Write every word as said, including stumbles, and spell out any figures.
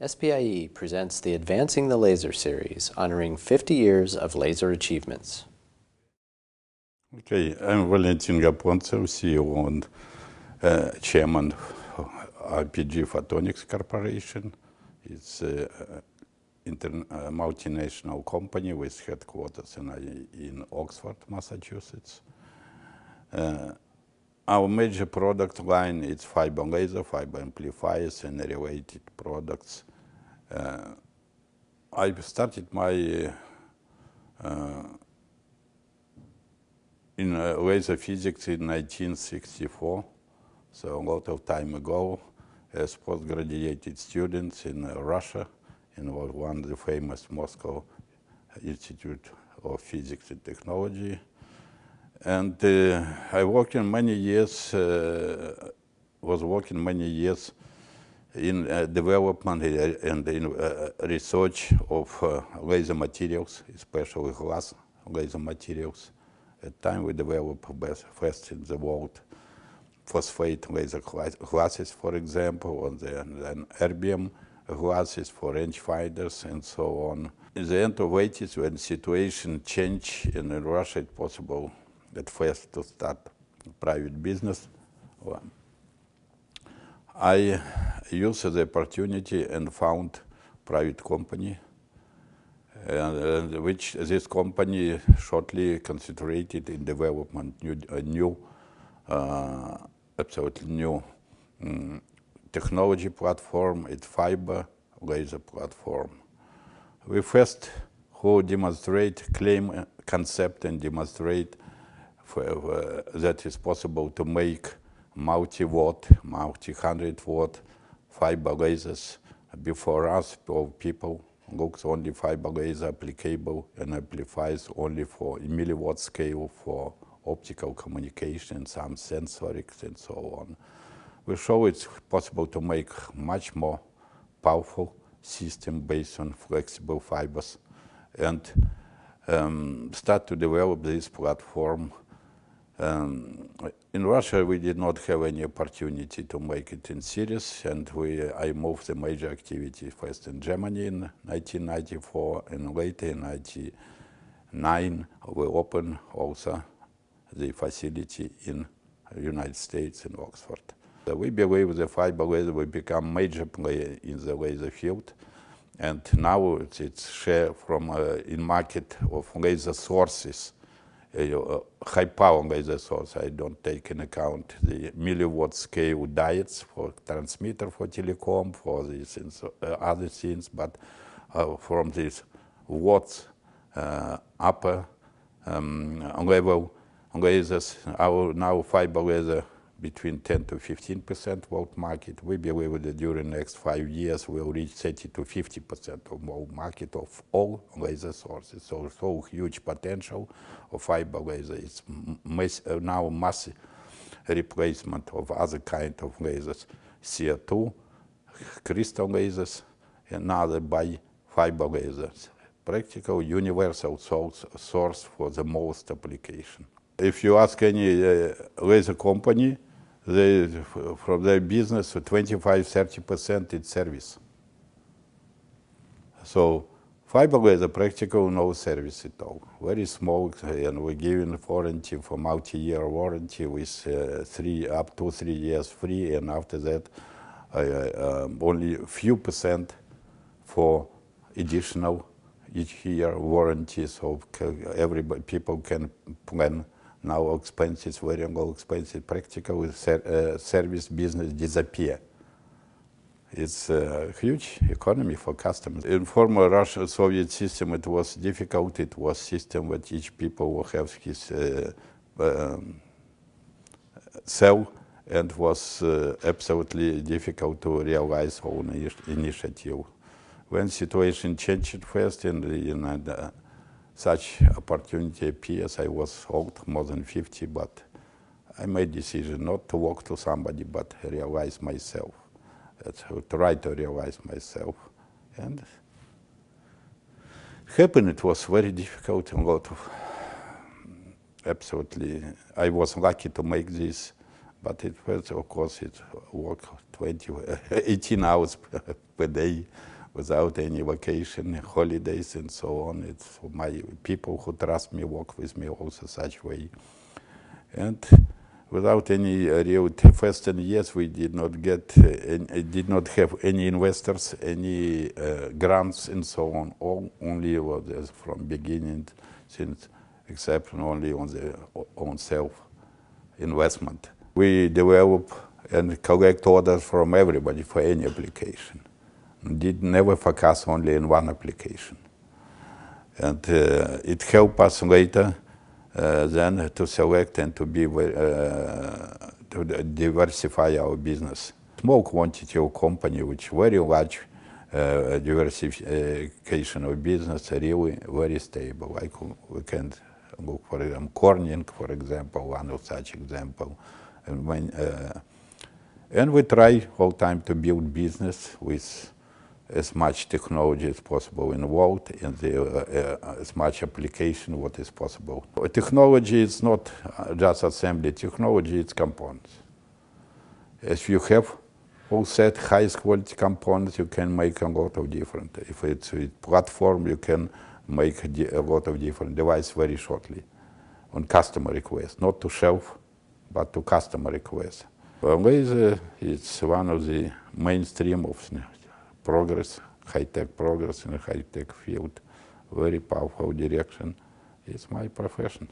S P I E presents the Advancing the Laser series, honoring fifty years of laser achievements. Okay, I'm Valentin Gapontsev, C E O and uh, Chairman of I P G Photonics Corporation. It's a, a multinational company with headquarters in, in Oxford, Massachusetts. Uh, Our major product line is fiber laser, fiber amplifiers, and related products. Uh, I started my uh, in uh, laser physics in nineteen sixty-four, so a lot of time ago, as postgraduate students in uh, Russia, and was one of the famous Moscow Institute of Physics and Technology. And uh, I worked in many years, uh, was working many years in uh, development and in uh, research of uh, laser materials, especially glass laser materials. At the time we developed best, first in the world phosphate laser glasses, for example, and then erbium glasses for rangefinders and so on. At the end of the eighties, when the situation changed and in Russia it possible at first to start private business. I used the opportunity and found private company, and, and which this company shortly concentrated in development new, uh, new uh, absolutely new um, technology platform, it's fiber laser platform. We first who demonstrate, claim concept and demonstrate For, uh, that is possible to make multi-watt, multi-hundred-watt fiber lasers. Before us, people looks only fiber laser applicable and amplifies only for milliwatt scale for optical communication, some sensorics and so on. We show it's possible to make much more powerful system based on flexible fibers and um, start to develop this platform. Um, in Russia, we did not have any opportunity to make it in series, and we, I moved the major activity first in Germany in nineteen ninety-four, and later in nineteen ninety-nine we opened also the facility in the United States in Oxford. We believe the fiber laser will become major player in the laser field, and now it's, it's share from uh, in market of laser sources. Uh, high power laser source. I don't take in account the milliwatt scale diets for transmitter, for telecom, for these and so, uh, other things, but uh, from this watts uh, upper um, level lasers, our now fiber laser between ten to fifteen percent world market. We believe that during the next five years we'll reach thirty to fifty percent of world market of all laser sources. So, so huge potential of fiber laser. It's mass, uh, now massive replacement of other kind of lasers, C R two, crystal lasers, and other by fiber lasers. Practical universal source, source for the most application. If you ask any uh, laser company, they, from their business, twenty-five to thirty percent it's service. So fiber laser, practical, no service at all. Very small, and we're giving warranty for multi-year warranty with uh, three up to three years free, and after that, uh, uh, only few percent for additional each year warranty. So every people can plan. Now expenses, very low expenses, practical ser uh, service business disappear. It's a huge economy for customers. In former Russian Soviet system, it was difficult. It was system that each people will have his uh, um, cell, and was uh, absolutely difficult to realize own initiative. When situation changed first, and in, in, uh, such opportunity appears, I was old, more than fifty, but I made decision not to work to somebody, but realize myself, uh, to try to realize myself. And happened, it was very difficult, a lot of, absolutely, I was lucky to make this, but it was, of course, it worked twenty, eighteen hours per day without any vacation, holidays, and so on. It's my people who trust me work with me also such way. And without any real, first ten years, we did not get, uh, did not have any investors, any uh, grants, and so on. All only was from beginning, since except only on the on self investment. We develop and collect orders from everybody for any application. Did never focus only in one application, and uh, it helped us later uh, then to select and to be uh, to diversify our business. Small quantity of company, which very large uh, diversification of business, really very stable. Like we can look for um, Corning, for example, one of such example, and when uh, and we try all time to build business with as much technology as possible involved, and the, uh, uh, as much application what is possible. Technology is not just assembly. Technology is components. If you have all set highest quality components, you can make a lot of different. If it's a platform, you can make a lot of different devices very shortly on customer request, not to shelf, but to customer request. Laser is one of the mainstream of progress, high-tech progress in a high-tech field, very powerful direction. It's my profession.